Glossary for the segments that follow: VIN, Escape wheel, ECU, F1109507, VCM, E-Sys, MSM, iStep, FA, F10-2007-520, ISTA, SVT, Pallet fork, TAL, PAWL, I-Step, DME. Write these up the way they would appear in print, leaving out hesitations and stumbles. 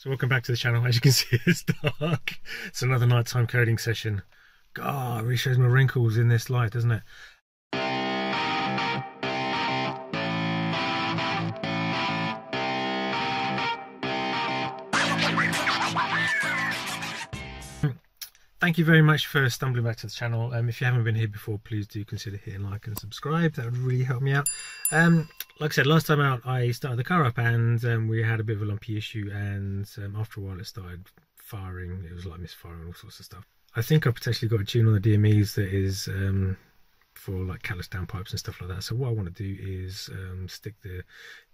So welcome back to the channel. As you can see, it's dark. It's another nighttime coding session. God, it really shows my wrinkles in this light, doesn't it? Thank you very much for stumbling back to the channel. If you haven't been here before, please do consider hitting like and subscribe. That would really help me out. Like I said, last time out I started the car up and we had a bit of a lumpy issue, and after a while it started firing. It was like misfiring, all sorts of stuff. I think I potentially got a tune on the DMEs that is for like callus downpipes and stuff like that. So what I want to do is stick the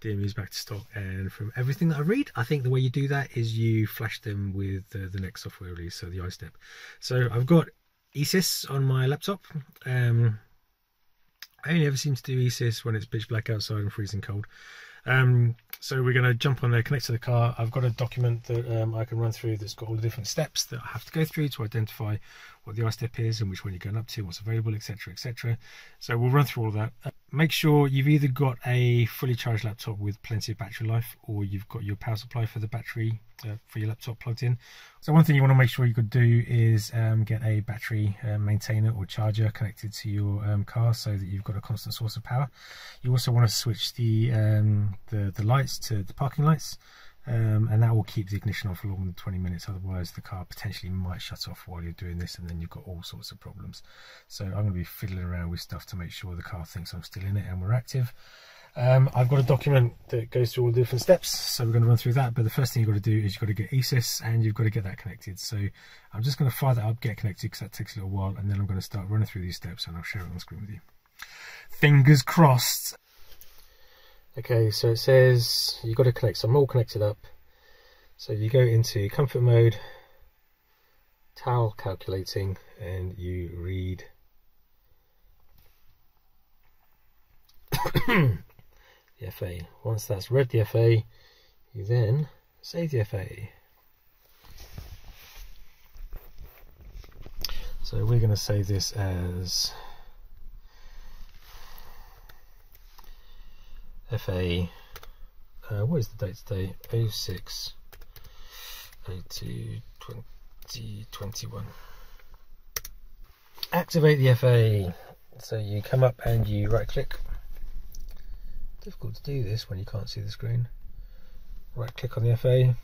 DMEs back to stock, and from everything that I read, I think the way you do that is you flash them with the next software release, so the iStep. So I've got E-Sys on my laptop. I only ever seem to do E-Sys when it's pitch black outside and freezing cold. So we're going to jump on there, connect to the car. I've got a document that I can run through that's got all the different steps that I have to go through to identify what the iStep is and which one you're going up to, what's available, etc, etc. So we'll run through all that. Make sure you've either got a fully charged laptop with plenty of battery life, or you've got your power supply for the battery for your laptop plugged in. So one thing you want to make sure you could do is get a battery maintainer or charger connected to your car, so that you've got a constant source of power. You also want to switch the lights to the parking lights, and that will keep the ignition on for longer than 20 minutes. Otherwise the car potentially might shut off while you're doing this, and then you've got all sorts of problems. So I'm going to be fiddling around with stuff to make sure the car thinks I'm still in it and we're active. I've got a document that goes through all the different steps, so we're going to run through that. But the first thing you've got to do is you've got to get E-Sys and you've got to get that connected. So I'm just going to fire that up, get connected, because that takes a little while, and then I'm going to start running through these steps and I'll share it on the screen with you. Fingers crossed. Okay, so it says you've got to connect, so I'm all connected up. So you go into comfort mode, TAL calculating, and you read the FA. Once that's read the FA, you then save the FA. So we're going to save this as FA, what is the date today? 06/02/2021. Activate the FA. So you come up and you right click. Difficult to do this when you can't see the screen. Right click on the FA.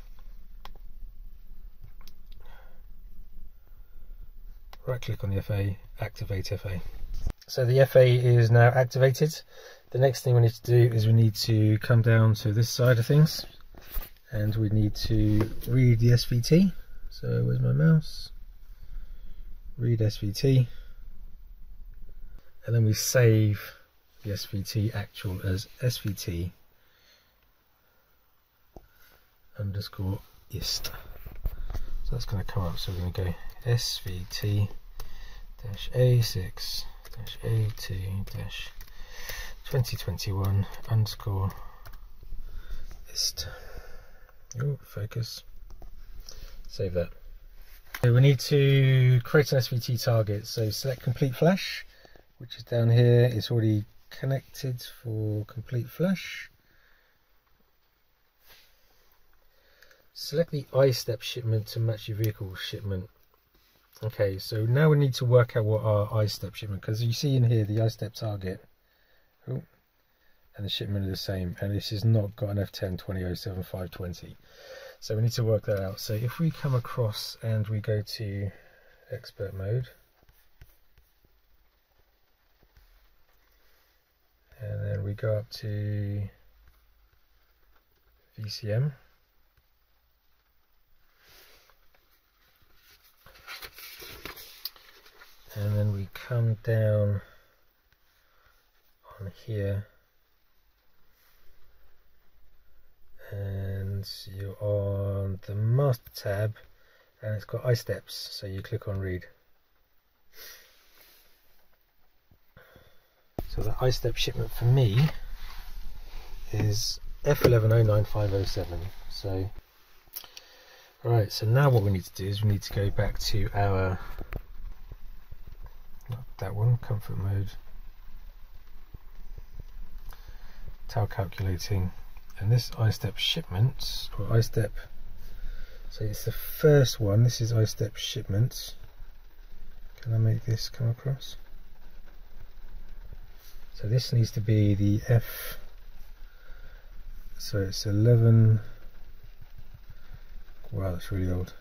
Right click on the FA, activate FA. So the FA is now activated. The next thing we need to do is we need to come down to this side of things, and we need to read the SVT. So where's my mouse? Read SVT. And then we save the SVT actual as SVT_ISTA. So that's going to come up. So we're going to go SVT-A6-02-2021_ISTA. Oh, focus. Save that. So we need to create an SVT target. So select complete flash, which is down here. It's already connected for complete flash. Select the iStep shipment to match your vehicle shipment. Okay, so now we need to work out what our iStep shipment, because you see in here the iStep target. Oh, and the shipment are the same, and this has not got an F10-2007-520, so we need to work that out. So if we come across and we go to expert mode, and then we go up to VCM, and then we come down here, and you're on the master tab, and it's got iSteps, so you click on read. So the iStep shipment for me is F1109507. So right, so now what we need to do is we need to go back to our, not that one, comfort mode, TAL calculating, and this iStep shipment, or iStep So it's the first one. This is iStep shipments. Can I make this come across? So this needs to be the F. So it's 11. Wow, that's really old.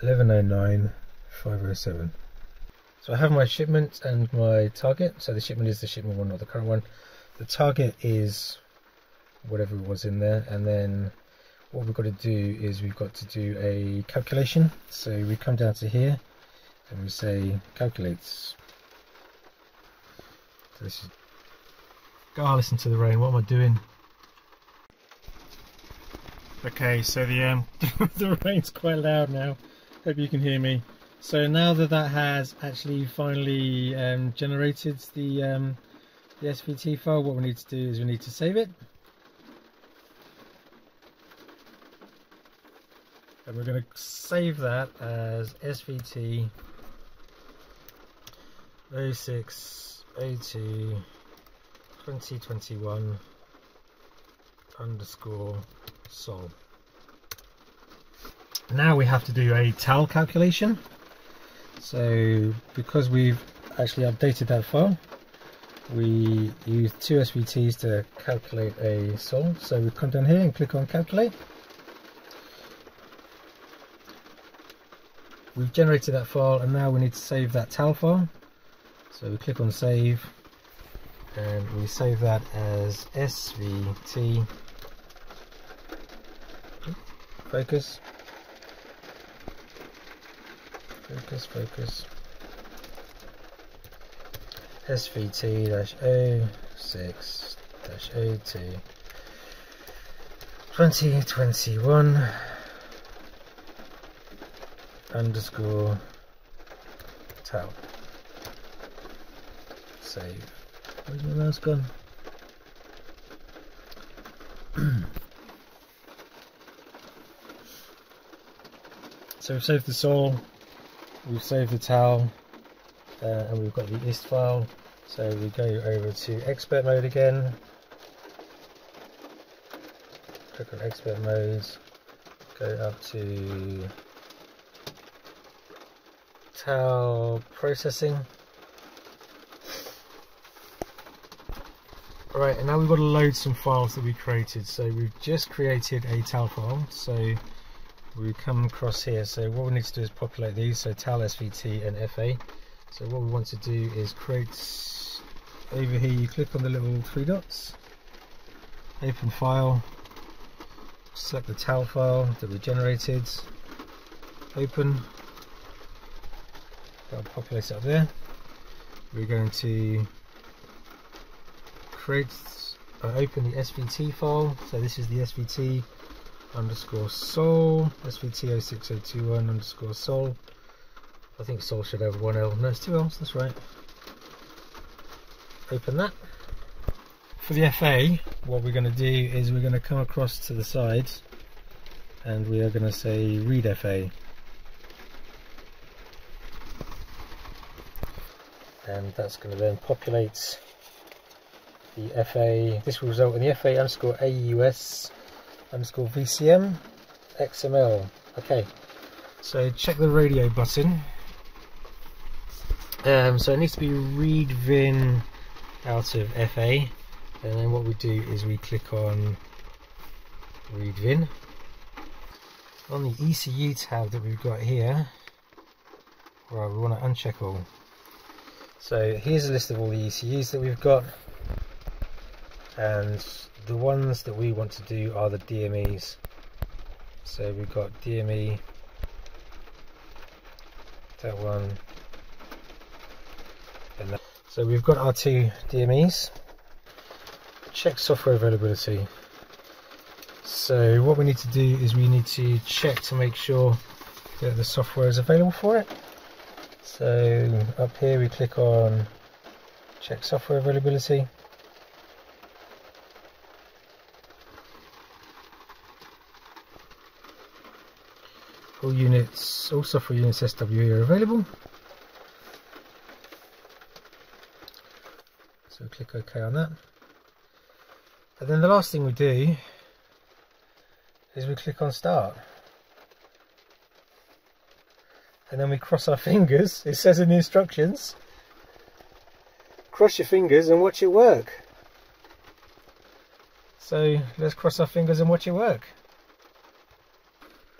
F1109507. So I have my shipment and my target. So the shipment is the shipment one, not the current one. The target is whatever was in there, and then what we've got to do is we've got to do a calculation. So we come down to here and we say calculates. So this is, God, listen to the rain. What am I doing? Okay, so the the rain's quite loud now. Hope you can hear me. So now that that has actually finally generated the SVT file, what we need to do is we need to save it, and we're going to save that as SVT 06/80/2021 _ sol. Now we have to do a TAL calculation. So because we've actually updated that file, we use 2 SVTs to calculate a sol. So we come down here and click on calculate. We've generated that file, and now we need to save that TAL file. So we click on save, and we save that as SVT. Focus. SVT-06/80/2021 _TAL. Save. Where's my mouse gone? So we've saved the sol. We've saved the TAL, and we've got the IST file. So we go over to expert mode again. Click on expert mode. Go up to TAL processing. Right, and now we've got to load some files that we created. So we've just created a TAL file. So we come across here, so what we need to do is populate these, so TAL, SVT and FA. So what we want to do is create, over here you click on the little 3 dots, open file, select the TAL file that we generated, open, that'll populate up there. We're going to create, open the SVT file, so this is the SVT _ sol, SVT 06/80/21 _ sol. I think sol should have 1 L. No, it's 2 L's, that's right. Open that. For the FA, what we're going to do is we're going to come across to the side and we are going to say read FA. And that's going to then populate the FA. This will result in the FA _AUS _ VCM XML. Okay, so check the radio button. So it needs to be read VIN out of FA, and then what we do is we click on read VIN. On the ECU tab that we've got here, right, we want to uncheck all. So here's a list of all the ECUs that we've got, and the ones that we want to do are the DMEs. So we've got DME, that one, and that. So we've got our 2 DMEs. Check software availability. So what we need to do is we need to check to make sure that the software is available for it. So up here we click on check software availability. All units, all software units SWE are available. So click OK on that. But then the last thing we do is we click on start. And then we cross our fingers. It says in the instructions, cross your fingers and watch it work. So let's cross our fingers and watch it work.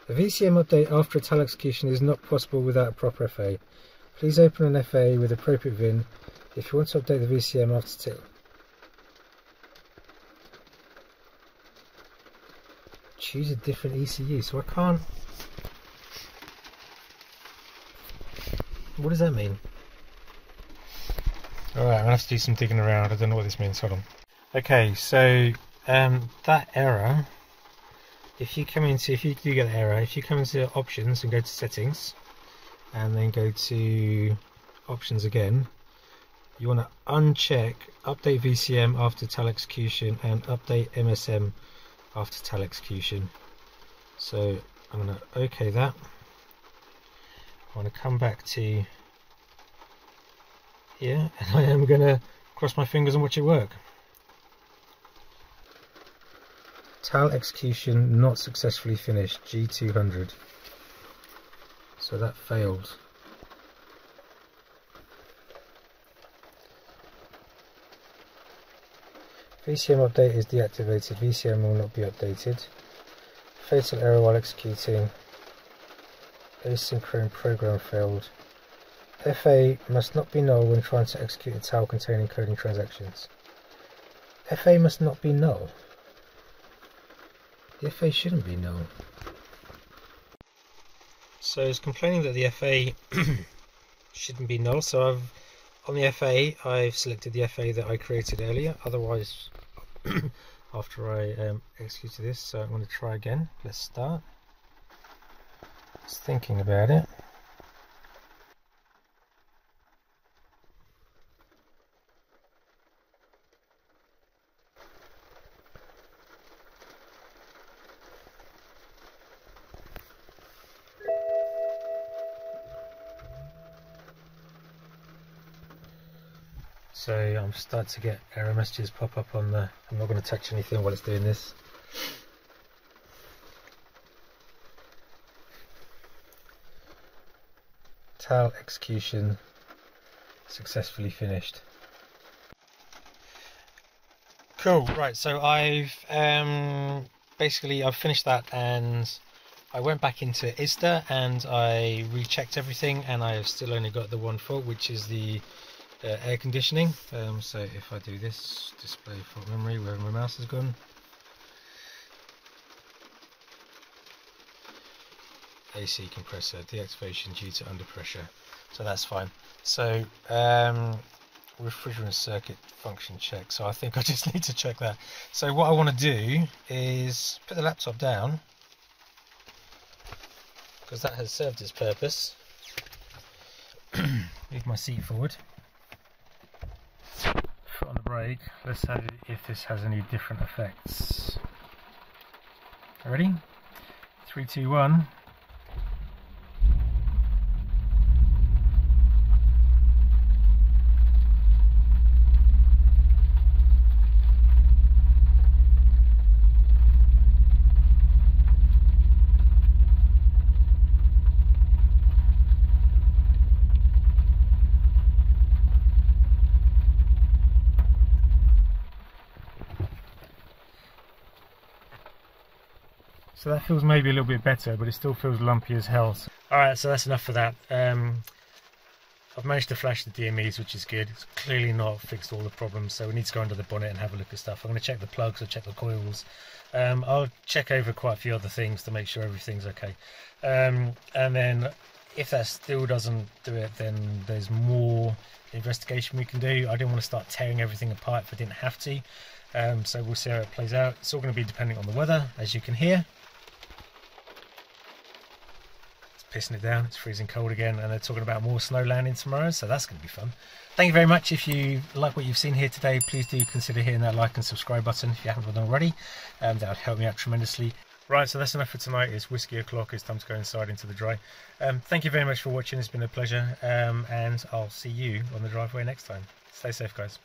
A VCM update after a TAL execution is not possible without a proper FA. Please open an FA with appropriate VIN if you want to update the VCM after TAL. Choose a different ECU, so I can't... What does that mean? Alright, I'm gonna have to do some digging around. I don't know what this means, hold on. Okay, so that error, if you do get the error, if you come into options and go to settings, and then go to options again, you want to uncheck update VCM after TAL execution and update MSM after TAL execution. So I'm going to OK that. I want to come back to here and I am going to cross my fingers and watch it work. TAL execution not successfully finished, G200. So that failed. VCM update is deactivated. VCM will not be updated. Fatal error while executing. Asynchronous program failed. FA must not be null when trying to execute a TAL containing coding transactions. FA must not be null. The FA shouldn't be null. So it's complaining that the FA shouldn't be null, so on the FA I've selected the FA that I created earlier, otherwise after I executed this. So I'm going to try again. Let's start. Just thinking about it. So I'm starting to get error messages pop up on the... I'm not going to touch anything while it's doing this. TAL execution successfully finished. Cool, right, so I've basically I've finished that and I went back into ISTA and I rechecked everything and I have still only got the one fault, which is the air conditioning. So if I do this, display fault memory, where my mouse has gone. AC compressor, deactivation due to under pressure. So that's fine. So refrigerant circuit function check. So I think I just need to check that. So what I want to do is put the laptop down, because that has served its purpose. Move my seat forward. Foot on the brake. Let's see if this has any different effects. Ready? 3, 2, 1. So that feels maybe a little bit better, but it still feels lumpy as hell. Alright, so that's enough for that. I've managed to flash the DMEs, which is good. It's clearly not fixed all the problems, so we need to go under the bonnet and have a look at stuff. I'm going to check the plugs, I'll check the coils. I'll check over quite a few other things to make sure everything's okay. And then if that still doesn't do it, then there's more investigation we can do. I didn't want to start tearing everything apart if I didn't have to. So we'll see how it plays out. It's all going to be dependent on the weather, as you can hear. Pissing it down, it's freezing cold again, and they're talking about more snow landing tomorrow, so that's going to be fun. Thank you very much. If you like what you've seen here today, please do consider hitting that like and subscribe button if you haven't done already. That would help me out tremendously. Right, so that's enough for tonight. It's whiskey o'clock, it's time to go inside into the dry. Thank you very much for watching, it's been a pleasure, and I'll see you on the driveway next time. Stay safe, guys.